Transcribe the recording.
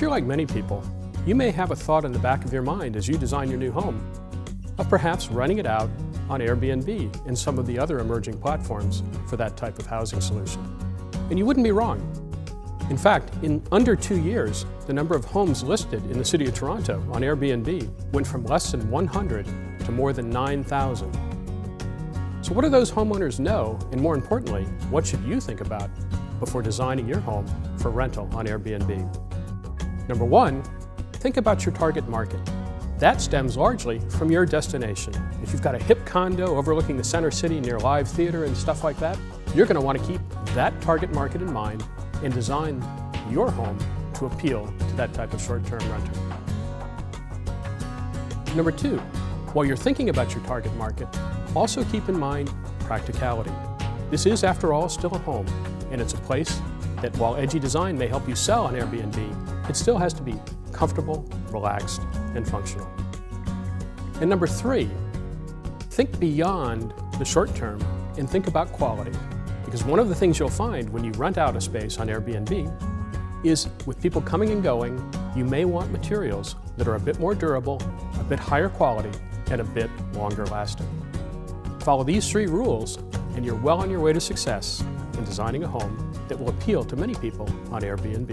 If you're like many people, you may have a thought in the back of your mind as you design your new home of perhaps renting it out on Airbnb and some of the other emerging platforms for that type of housing solution. And you wouldn't be wrong. In fact, in under 2 years, the number of homes listed in the city of Toronto on Airbnb went from less than 100 to more than 9,000. So what do those homeowners know? And more importantly, what should you think about before designing your home for rental on Airbnb? Number one, think about your target market. That stems largely from your destination. If you've got a hip condo overlooking the center city near live theater and stuff like that, you're going to want to keep that target market in mind and design your home to appeal to that type of short-term renter. Number two, while you're thinking about your target market, also keep in mind practicality. This is, after all, still a home, and it's a place that, while edgy design may help you sell on Airbnb, it still has to be comfortable, relaxed, and functional. And number three, think beyond the short term and think about quality. Because one of the things you'll find when you rent out a space on Airbnb is with people coming and going, you may want materials that are a bit more durable, a bit higher quality, and a bit longer lasting. Follow these three rules and you're well on your way to success in designing a home that will appeal to many people on Airbnb.